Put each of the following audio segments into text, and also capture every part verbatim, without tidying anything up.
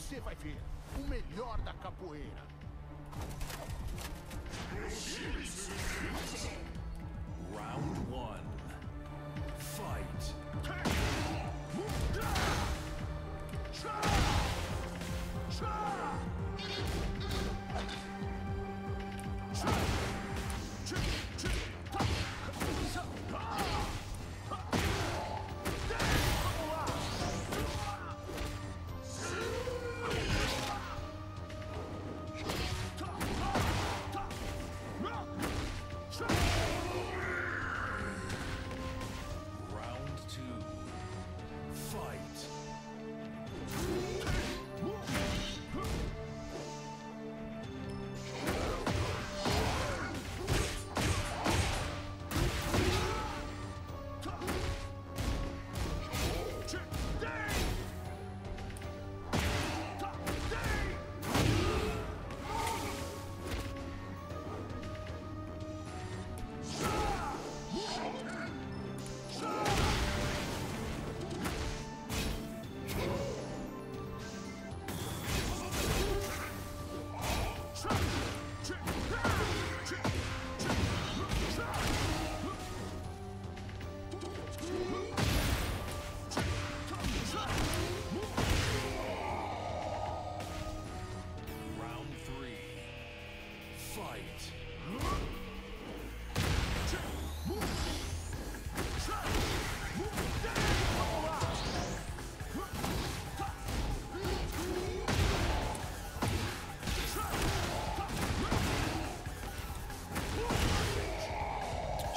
Você vai ver o melhor da capoeira. Round one.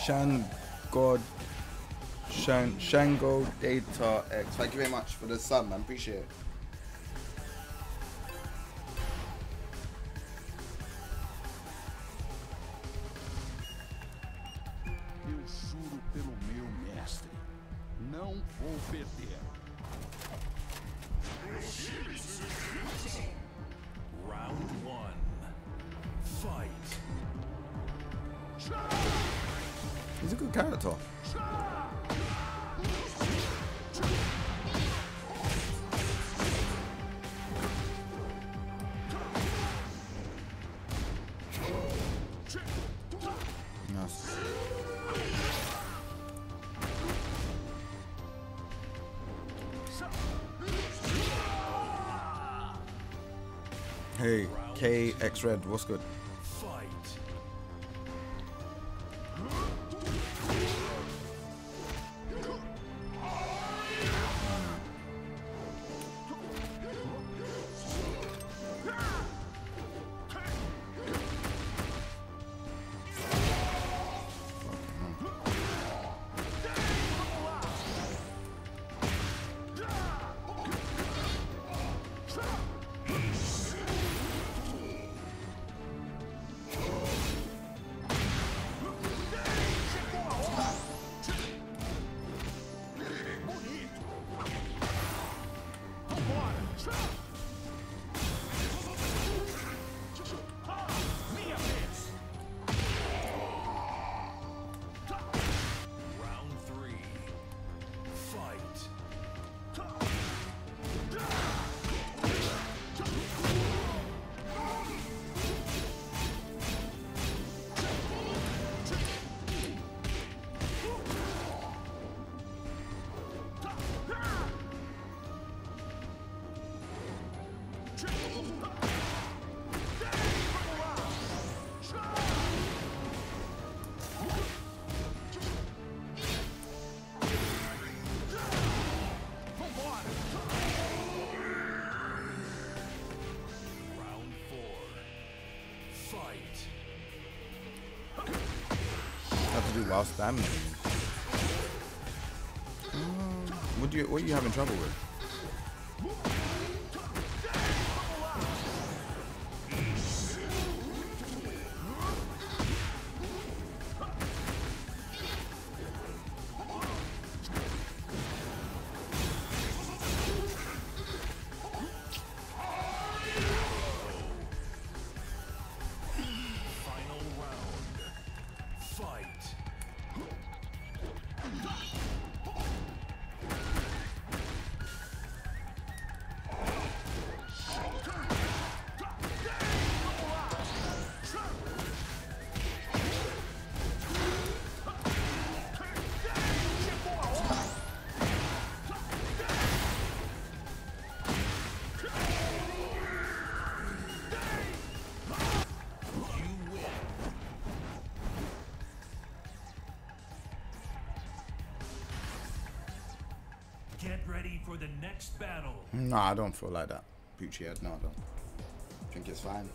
Shango, Shan, Shango Data X. Thank you very much for the sub, man. Appreciate it. Eu juro pelo meu mestre, não vou perder. Round one, fight. He's a good character. Nice. Hey, K X Red, what's good? While spamming. Um, what do you? What are you having trouble with? for the next battle. Nah, I don't feel like that. Pucci head, no, I don't. I think it's fine.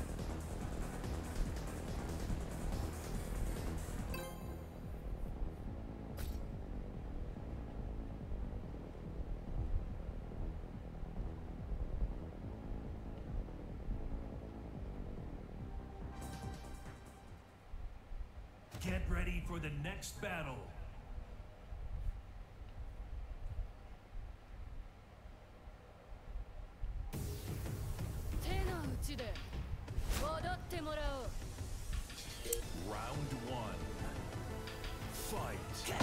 Get ready for the next battle. Round one. Fight.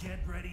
Get ready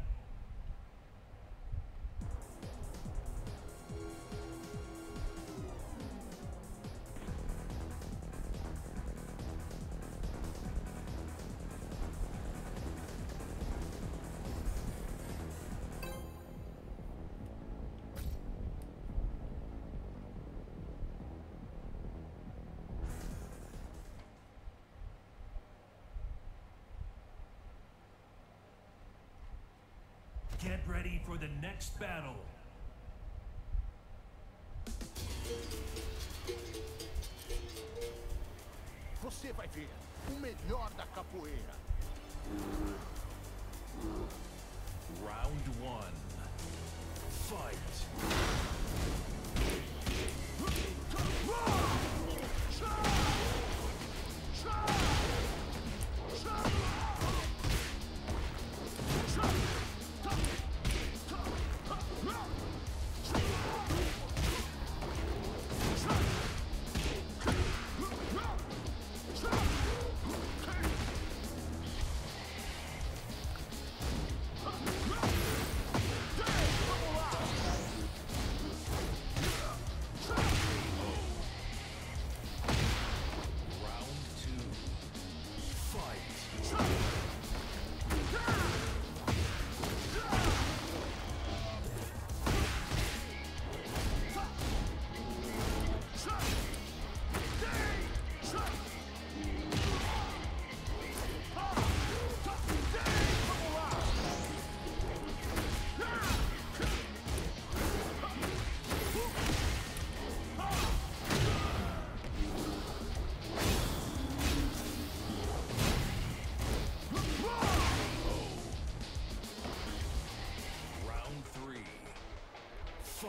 Get ready for the next battle. Você vai ver o melhor da capoeira. Round one. Fight.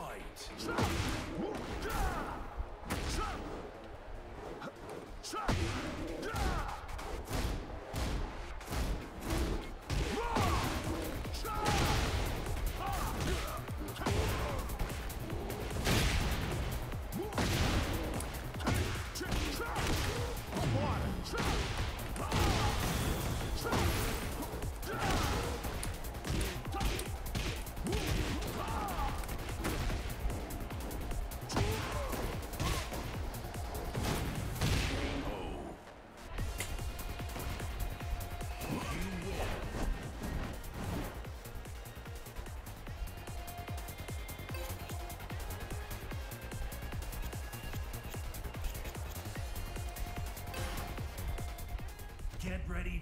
Get ready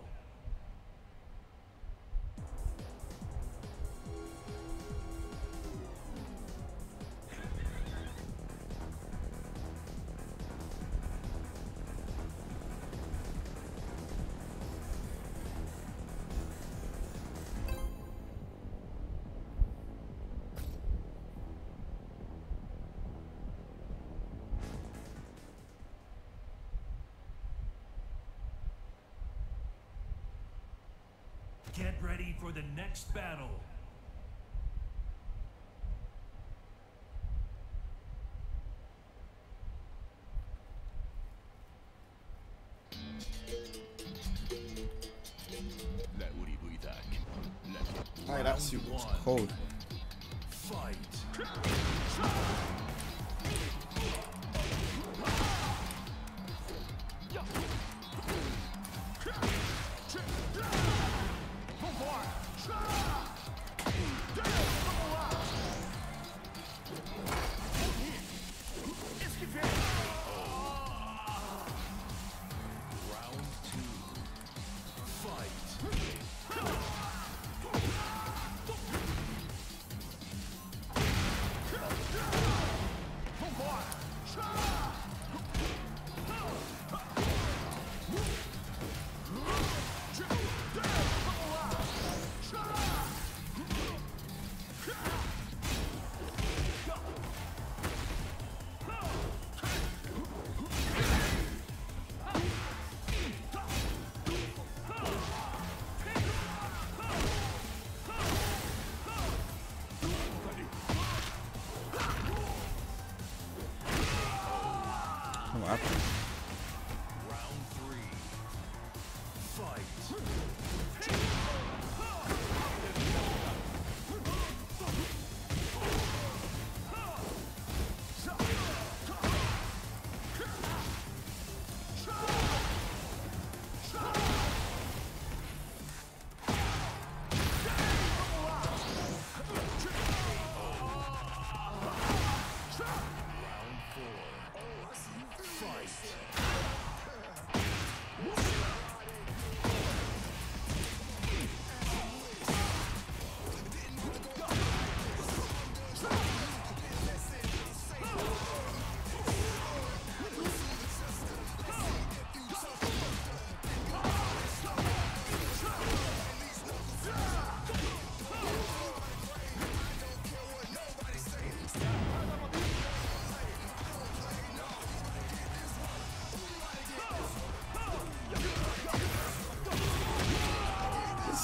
Get ready for the next battle. Alright, that suit was cold. Fight.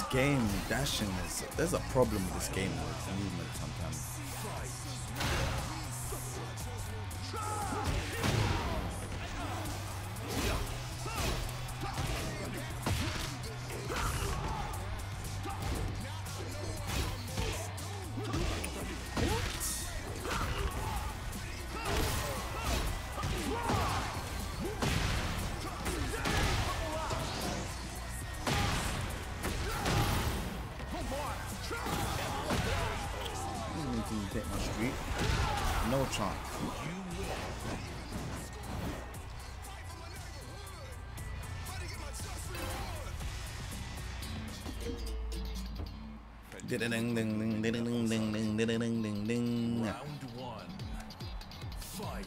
Game dashing is there's a problem with this game with movement sometimes. No chance. Ding ding ding ding ding ding ding ding ding ding. Round one. Fight.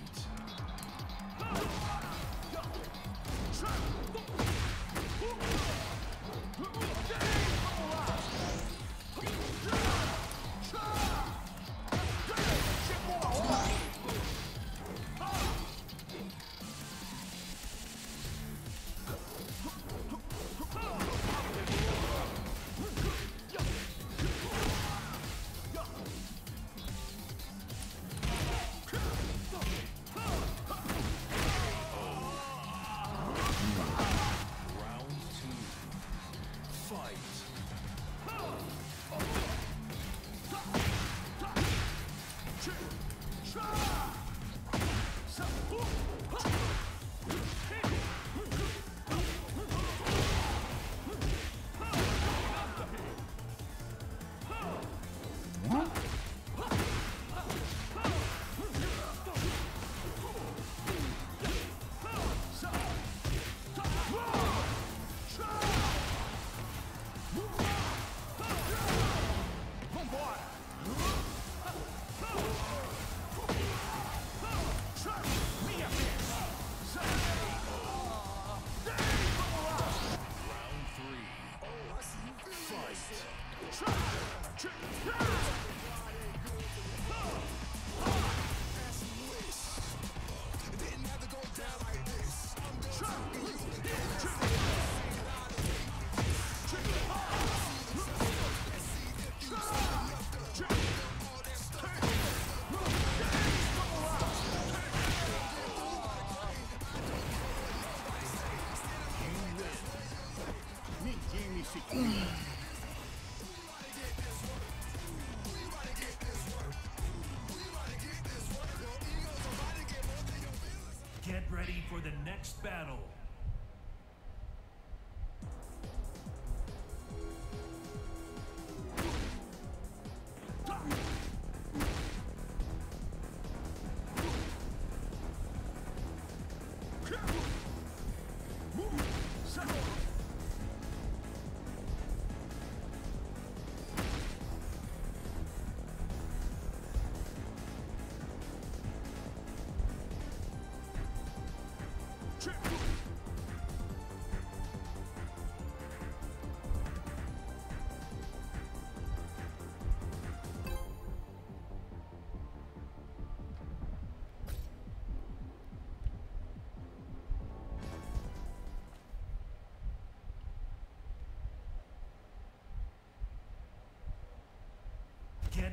Get ready for the next battle. Get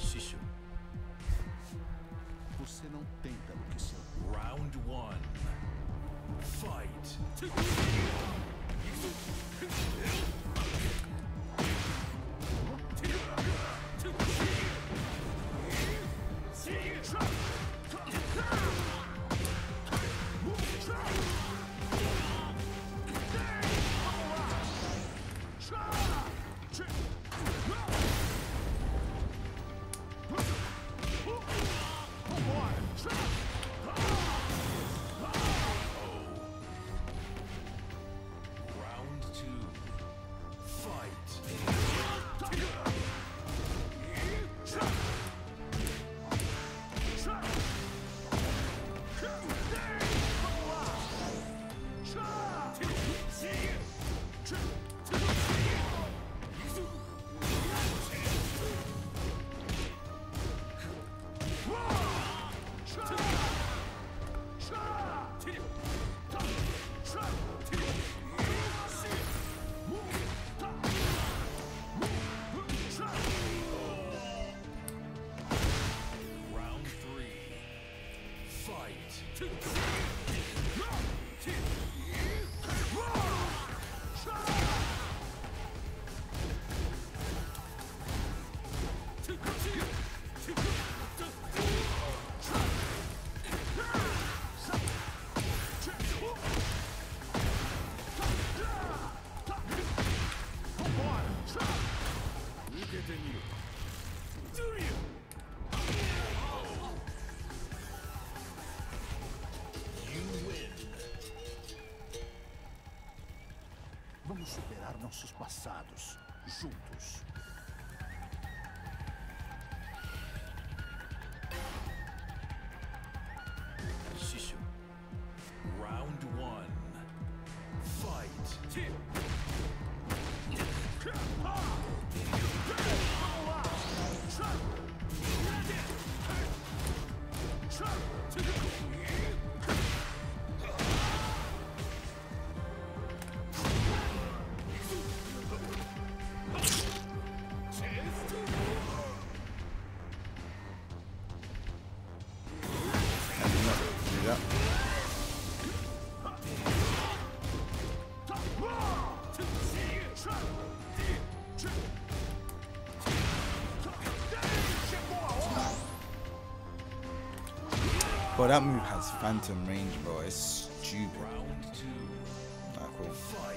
Shishu. Você não tem pelo que ser. Round one. Fight. Vamos superar nossos passados, juntos. Shishu. Round one. Fight. But that move has phantom range, bro. It's stupid. Round two. Nah, cool. Fight.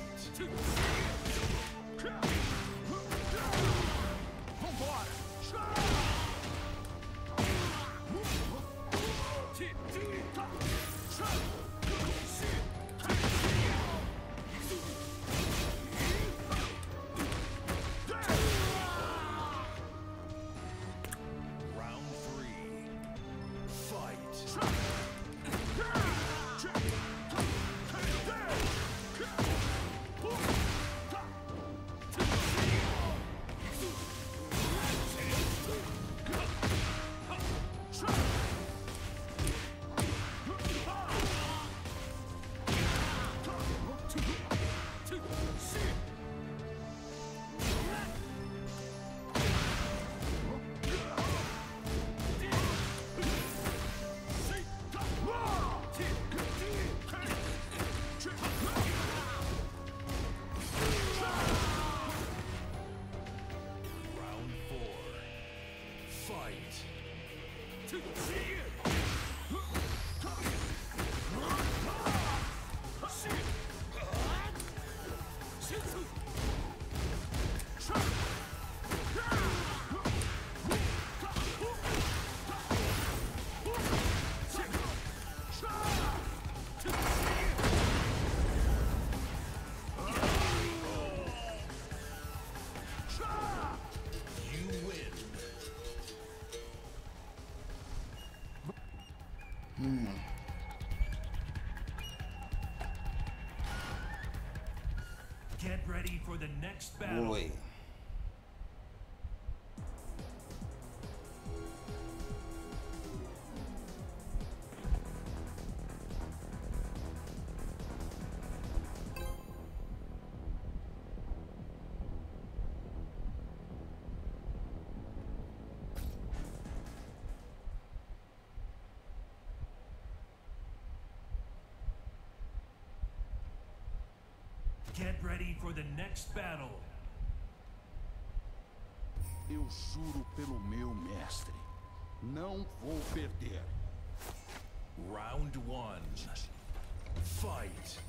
Get ready for the next battle. Boy. Get ready for the next battle. Eu juro pelo meu mestre, não vou perder. Round one. Fight.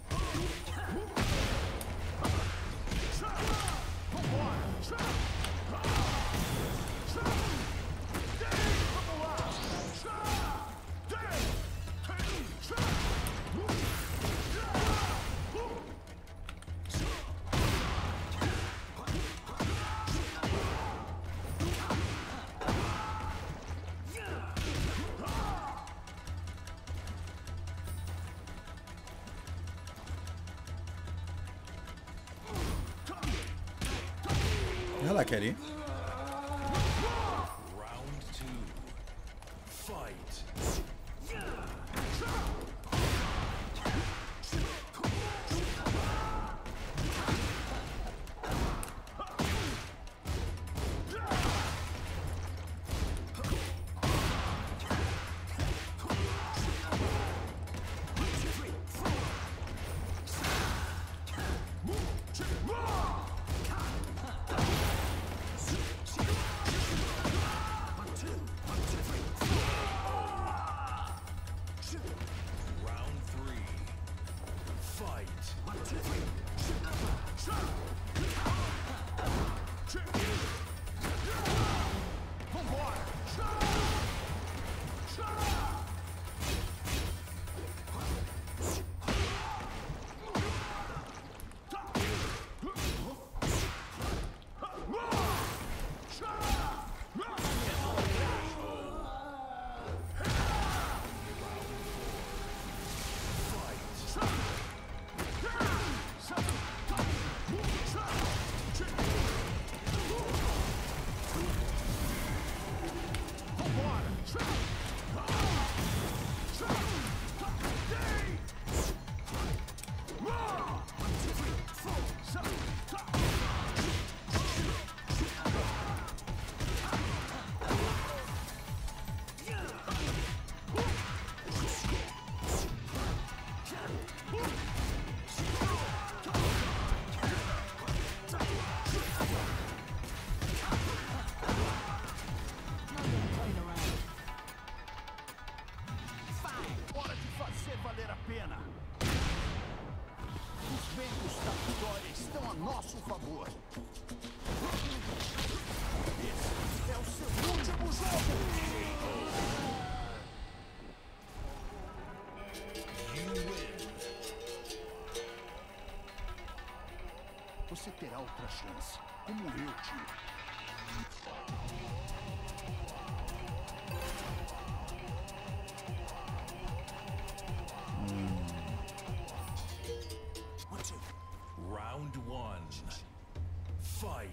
Ela quer ir. Round two. Fight. Você terá outra chance, como eu tive. Hum. Round one. Fight.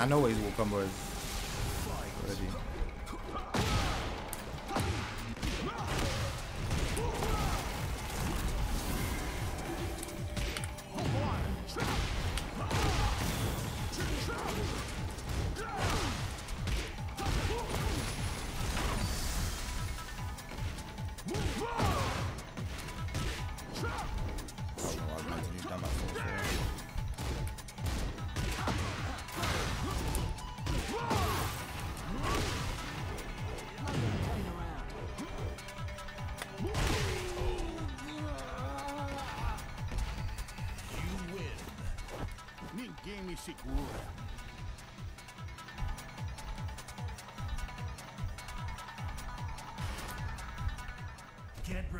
I know it will come with already.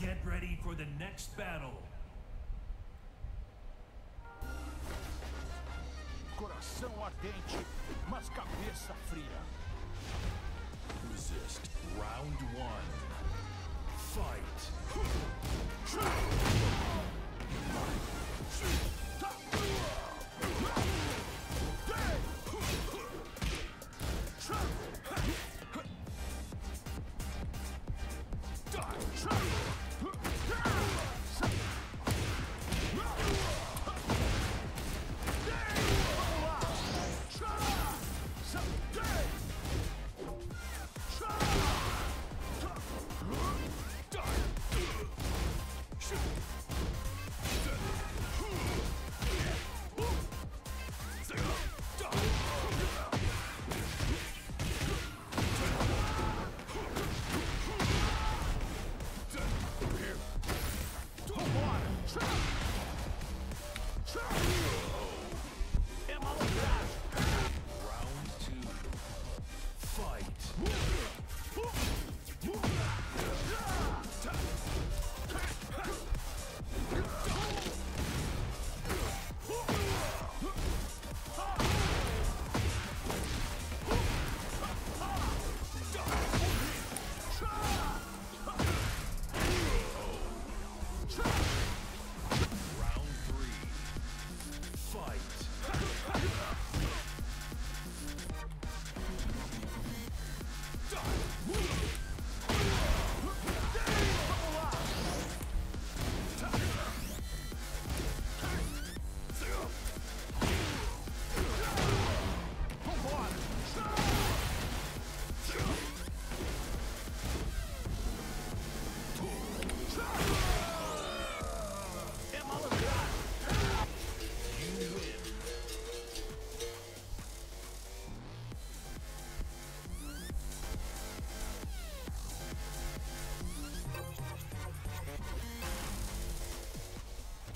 Get ready for the next battle. Coração ardente, mas cabeça fria. Resist. Round one. Fight.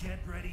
Get ready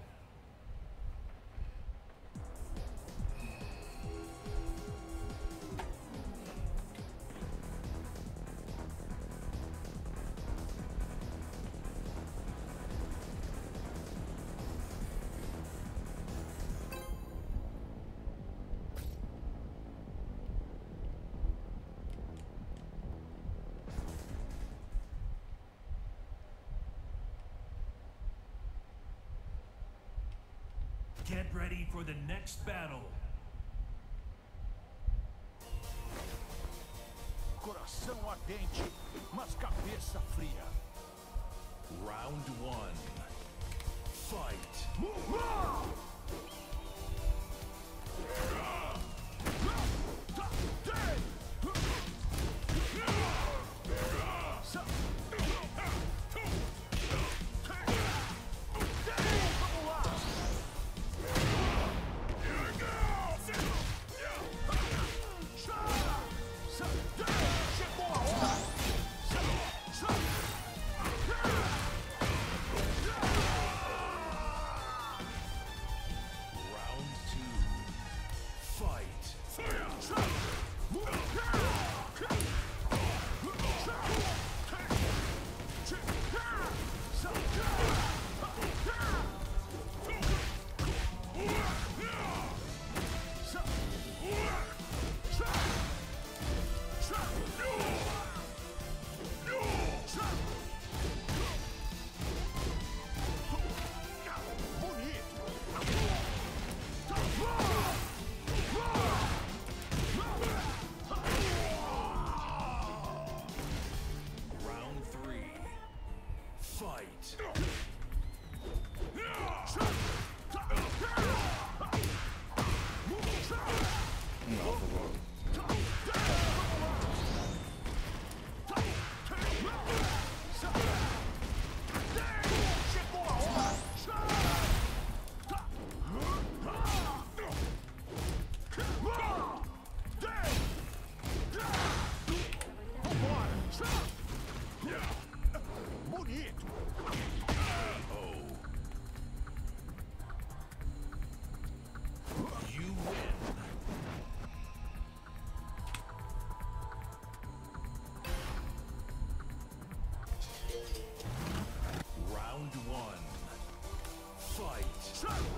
Get ready for the next battle. Coração ardente, mas cabeça fria. Round one. Fight. Segura.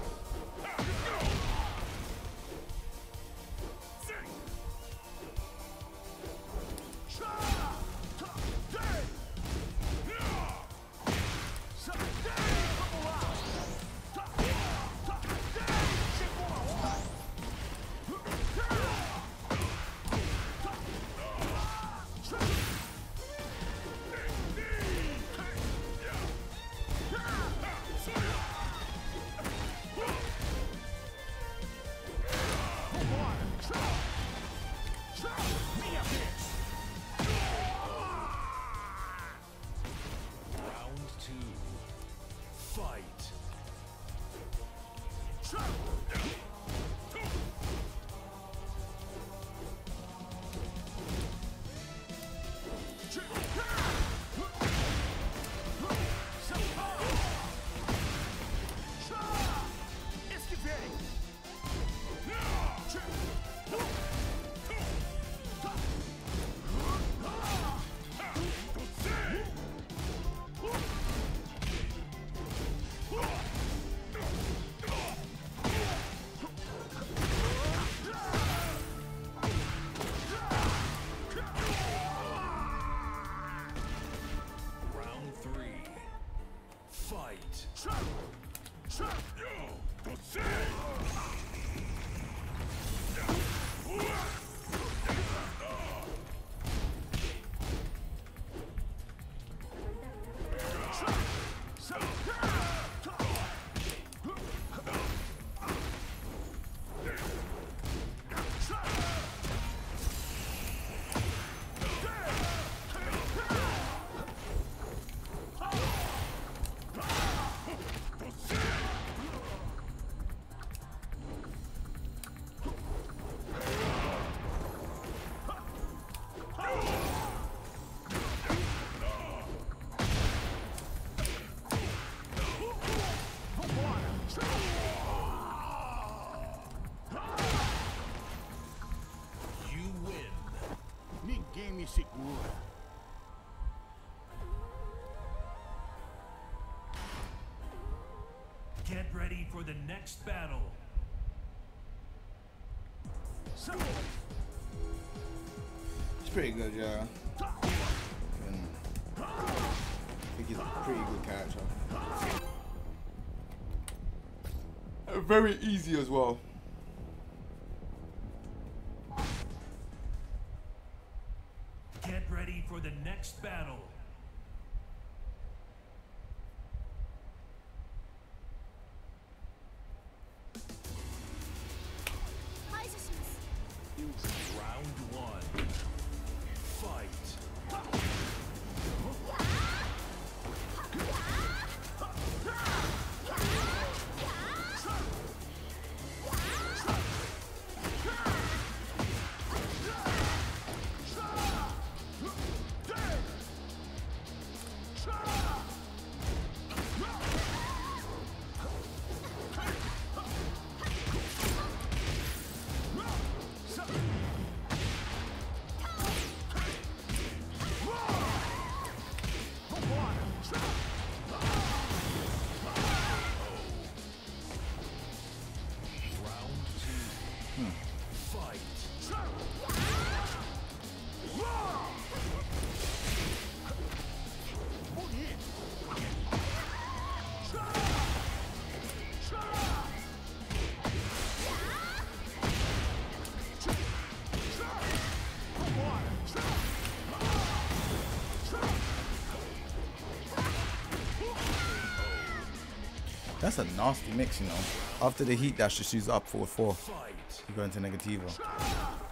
Get ready for the next battle. It's pretty good, yeah. I think he's a pretty good character. Very easy as well. For the next battle. That's a nasty mix, you know. After the heat dash, just use up four four. You go into Negativo.